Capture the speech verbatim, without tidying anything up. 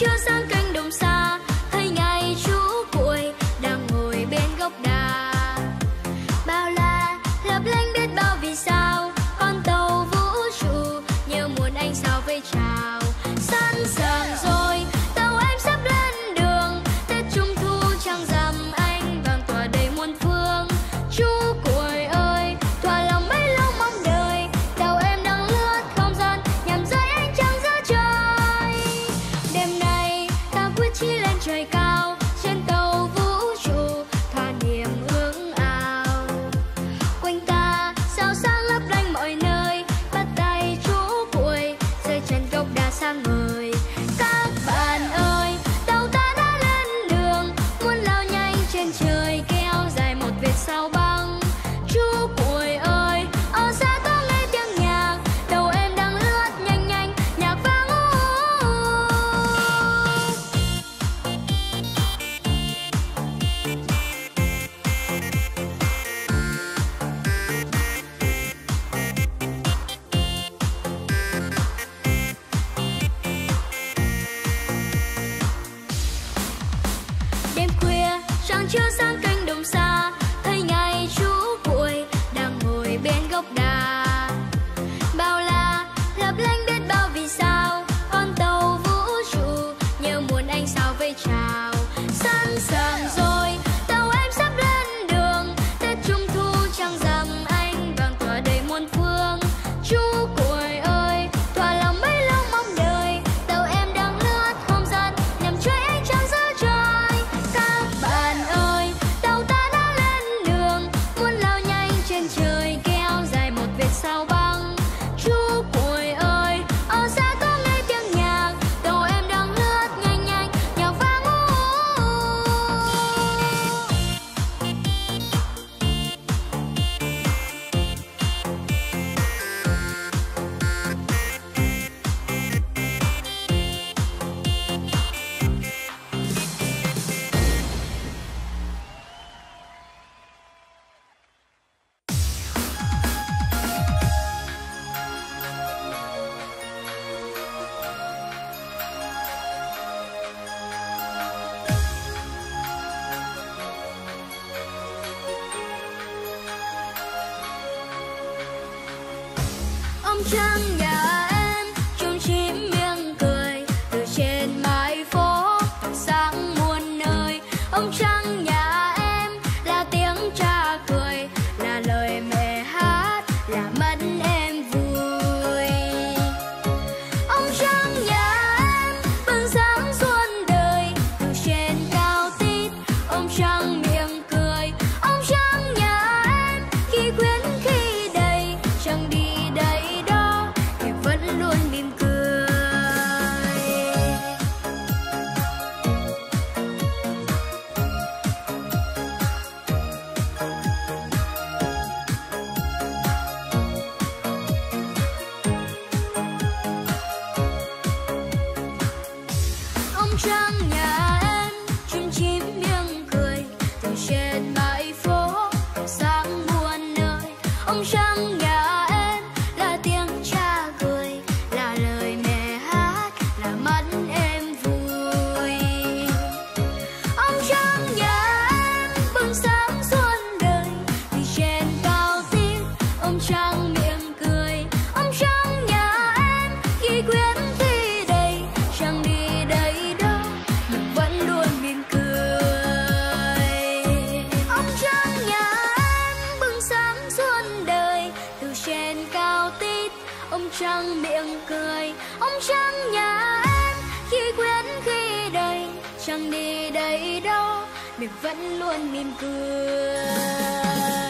chưa sang cánh đồng xa, thấy ngay chú cuội đang ngồi bên gốc đa. Bao la lấp lánh biết bao vì sao, con tàu vũ trụ nhớ muốn anh sao vẫy chào. Sẵn sàng rồi, tàu em sắp lên đường, Tết Trung Thu trăng rằm anh vàng tỏa đầy muôn phương. Chú cuội ơi, thỏa lòng mấy lâu mong đời, tàu em đang lướt không gian nhằm rơi ánh trăng giữa trời. Đêm nay ta quyết chí lên trời cao, trên tàu vũ trụ thỏa niềm ước ao. Quanh ta sao sáng lấp lánh mọi nơi, bắt tay chú cuội rơi trên gốc đa sang mời. Các bạn ơi, tàu ta đã lên đường, muốn lao nhanh trên trời kéo dài một vệt sao băng. Chú cuội ơi, ở xa có nghe tiếng nhạc, tàu em đang lướt nhanh nhanh nhạc vang u u. Đêm khuya trăng chưa sang cánh đồng xa, thấy ngay chú cuội đang ngồi bên gốc đa. Bao la lấp lánh biết bao vì sao, con tàu vũ trụ nhớ muốn anh sao vẫy chào. Sẵn sàng rồi, tàu em sắp lên đường, Tết Trung Thu trăng rằm anh vàng tỏa đầy muôn phương. Chú cuội ơi, thỏa lòng mấy lâu mong đời, tàu em đang lướt không gian nhằm chơi ánh trăng giữa trời. Các bạn ơi, tàu ta đã lên đường, muốn lao nhanh trên trời kéo dài một vệt sao băng. Chú cuội ơi, ở xa có nghe tiếng nhạc, tàu em đang lướt nhanh nhanh nhạc vang u u. Ông trăng nhà em trông chim miệng cười, từ trên mái phố tỏa sáng muôn nơi. Ông trăng nhà em là tiếng cha cười, là lời mẹ hát, là mắt em vui. Ông trăng nhà em bừng sáng xuân đời, từ trên cao tít ông trăng miệng cười. Ông trăng nhà em khi khuyến khi đầy trăng đi đầy đó em vẫn luôn mỉm cười. Ông trăng nhà em chim chim miệng cười, từ trên mái phố tỏa sáng muôn nơi. Ông trăng nhà em là tiếng cha cười, là lời mẹ hát, là mắt em vui. Ông trăng nhà em bừng sáng xuân đời, từ trên cao tít ông trăng miệng cười. Ông trăng nhà em khi quyến khi đầy trăng đi đầy đó mình vẫn luôn mỉm cười. Ông trăng nhà em bừng sáng xuân đời, từ trên cao tít ông trăng miệng cười. Ông trăng nhà em khi quyến khi đầy trăng đi đầy đó mình vẫn luôn mỉm cười.